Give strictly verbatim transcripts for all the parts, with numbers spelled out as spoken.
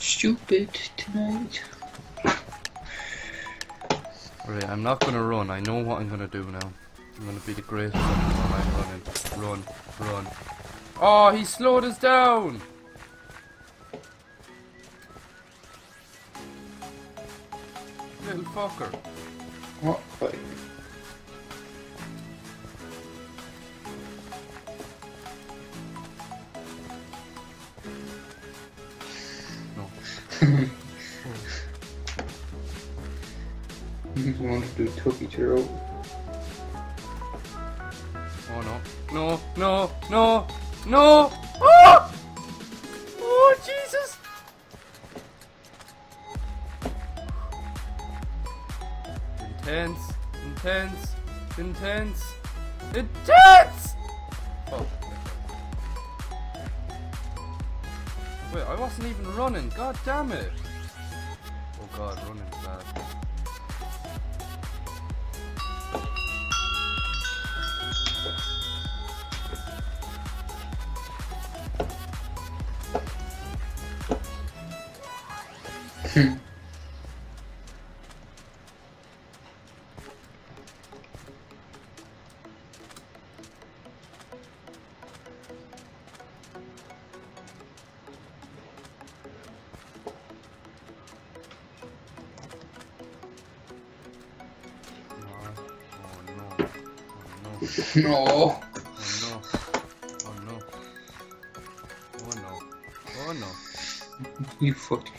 stupid tonight. Right, I'm not gonna run. I know what I'm gonna do now. I'm gonna be the greatest when I'm running. Run, run. Oh, he slowed us down! Little fucker. What? Wait. He wants to do Turkey Trouble. Oh no. No, no, no, no! Oh! Oh, Jesus! Intense, intense, intense, intense! Oh. Wait, I wasn't even running, god damn it! Oh god, running is bad. Hmm. No. No. Oh no. Oh no. Oh no. Oh no. You fucking.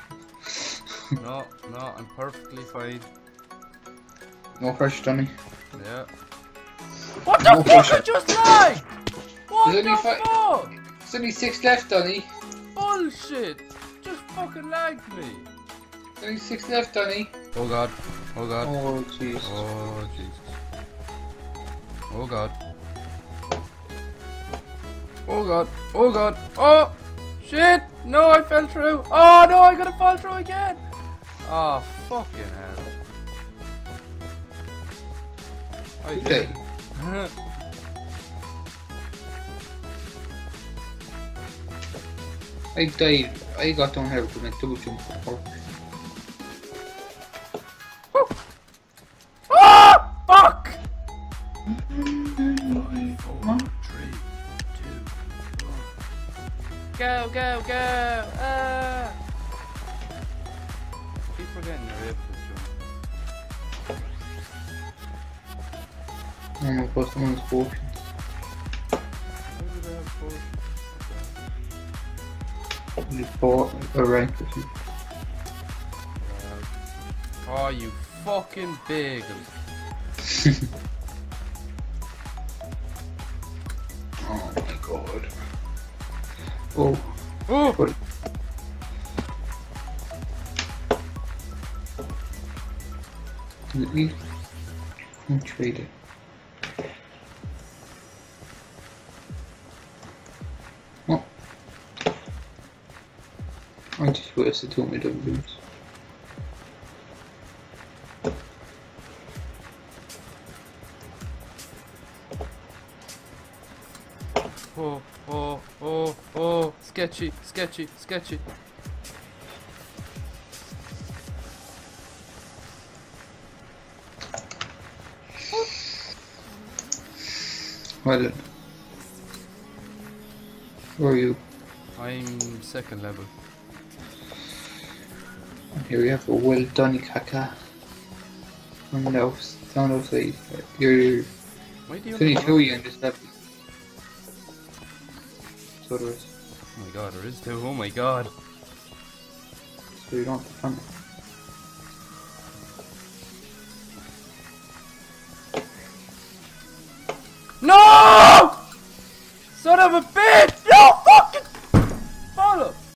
No, no, I'm perfectly fine. No pressure, Danny. Yeah. What the no fuck pressure. I just died? What There's the fuck? There's only six left, Danny. Bullshit! Just fucking lagged me. There's only six left, Danny. Oh god. Oh god. Oh Jesus. Oh Jesus. Oh god. Oh god. Oh god. Oh! Shit! No, I fell through. Oh no, I gotta fall through again! Oh, fucking hell. I did. I died. I got on here with my double jump. Oh, fuck! five, four, three, two, one. Go, go, go! Uh. I keep forgetting you're able to jump. Oh my god, someone's potion. How did I have potion? You bought a rank with you. Oh, you fucking bagel. Oh my god. Oh. Oh! Let me trade it. Oh. I just wasted all my W Ms. Oh, oh, oh, oh, sketchy, sketchy, sketchy. Well, who are you? I'm second level. Here we have a well done Kaka. I'm now down of the you're twenty-two you in this level. So there is. Oh my god, there is two, oh my god. So you don't have to find it. No! Son of a bitch!